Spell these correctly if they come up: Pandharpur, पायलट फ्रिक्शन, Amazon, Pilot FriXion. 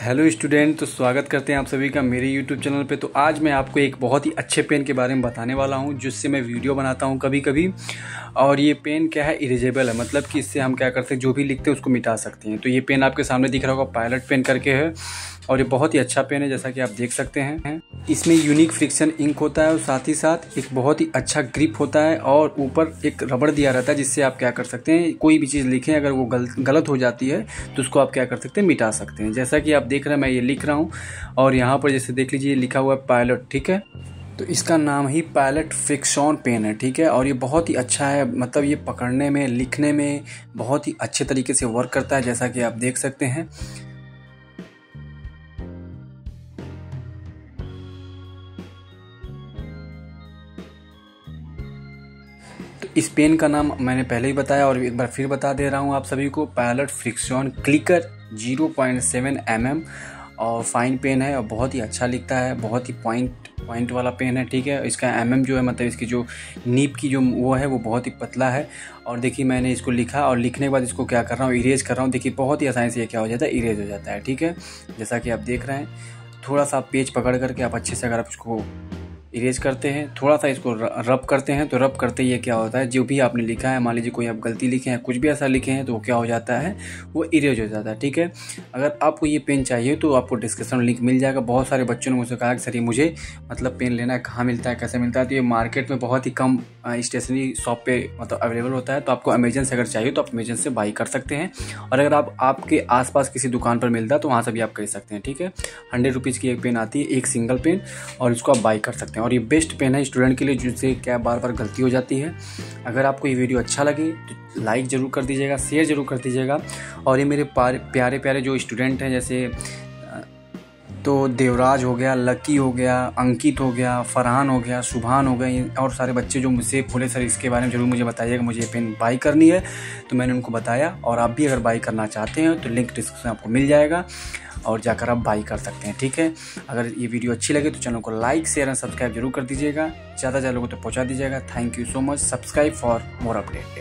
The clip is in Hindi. हेलो स्टूडेंट, तो स्वागत करते हैं आप सभी का मेरे यूट्यूब चैनल पे। तो आज मैं आपको एक बहुत ही अच्छे पेन के बारे में बताने वाला हूं, जिससे मैं वीडियो बनाता हूं कभी कभी। और ये पेन क्या है, इरेजेबल है, मतलब कि इससे हम क्या करते हैं, जो भी लिखते हैं उसको मिटा सकते हैं। तो ये पेन आपके सामने दिख रहा होगा, पायलट पेन करके है, और ये बहुत ही अच्छा पेन है जैसा कि आप देख सकते हैं। इसमें यूनिक फ्रिक्शन इंक होता है और साथ ही साथ एक बहुत ही अच्छा ग्रिप होता है, और ऊपर एक रबड़ दिया रहता है जिससे आप क्या कर सकते हैं, कोई भी चीज़ लिखें अगर वो गलत हो जाती है तो उसको आप क्या कर सकते हैं, मिटा सकते हैं। जैसा कि आप देख रहे हैं मैं ये लिख रहा हूँ, और यहाँ पर जैसे देख लीजिए लिखा हुआ है पायलट, ठीक है। तो इसका नाम ही पायलट फ्रिक्शन पेन है, ठीक है। और ये बहुत ही अच्छा है, मतलब ये पकड़ने में, लिखने में बहुत ही अच्छे तरीके से वर्क करता है जैसा कि आप देख सकते हैं। तो इस पेन का नाम मैंने पहले ही बताया और एक बार फिर बता दे रहा हूँ आप सभी को, पायलट फ्रिक्शन क्लिकर 0.7 mm और फाइन पेन है और बहुत ही अच्छा लिखता है, बहुत ही पॉइंट वाला पेन है, ठीक है। इसका mm जो है, मतलब इसकी जो नीब की जो वो है वो बहुत ही पतला है। और देखिए मैंने इसको लिखा और लिखने के बाद इसको क्या कर रहा हूँ, इरेज कर रहा हूँ। देखिए बहुत ही आसानी से ये क्या हो जाता है, इरेज हो जाता है, ठीक है। जैसा कि आप देख रहे हैं, थोड़ा सा आप पेज पकड़ करके आप अच्छे से अगर आप इसको इरेज करते हैं, थोड़ा सा इसको रब करते हैं, तो रब करते ही क्या होता है, जो भी आपने लिखा है, मान लीजिए कोई आप गलती लिखे हैं, कुछ भी ऐसा लिखे हैं, तो वो क्या हो जाता है, वो इरेज हो जाता है, ठीक है। अगर आपको ये पेन चाहिए तो आपको डिस्क्रिप्शन में लिंक मिल जाएगा। बहुत सारे बच्चों ने मुझसे कहा कि सर ये मुझे मतलब पेन लेना है, कहाँ मिलता है, कैसे मिलता है। तो ये मार्केट में बहुत ही कम स्टेशनरी शॉप पर मतलब अवेलेबल होता है। तो आपको अमेजन से अगर चाहिए तो आप अमेजन से बाई कर सकते हैं, और अगर आपके आसपास किसी दुकान पर मिलता है तो वहाँ से भी आप खरीद सकते हैं, ठीक है। 100 रुपीज़ की एक पेन आती है, एक सिंगल पेन, और इसको आप बाई कर सकते हैं। और ये बेस्ट पेन है स्टूडेंट के लिए, जिससे क्या बार बार गलती हो जाती है। अगर आपको ये वीडियो अच्छा लगे तो लाइक ज़रूर कर दीजिएगा, शेयर ज़रूर कर दीजिएगा। और ये मेरे प्यारे प्यारे जो स्टूडेंट हैं, जैसे तो देवराज हो गया, लकी हो गया, अंकित हो गया, फरहान हो गया, सुभान हो गया, और सारे बच्चे जो मुझसे बोले सर इसके बारे में ज़रूर मुझे बताइएगा, मुझे ये पेन बाई करनी है, तो मैंने उनको बताया। और आप भी अगर बाई करना चाहते हैं तो लिंक डिस्क्रिप्शन में आपको मिल जाएगा, और जाकर आप बाई कर सकते हैं, ठीक है। अगर ये वीडियो अच्छी लगे तो चैनल को लाइक, शेयर एंड सब्सक्राइब जरूर कर दीजिएगा, ज़्यादा लोगों तक पहुँचा दीजिएगा। Thank you so much, subscribe for more update.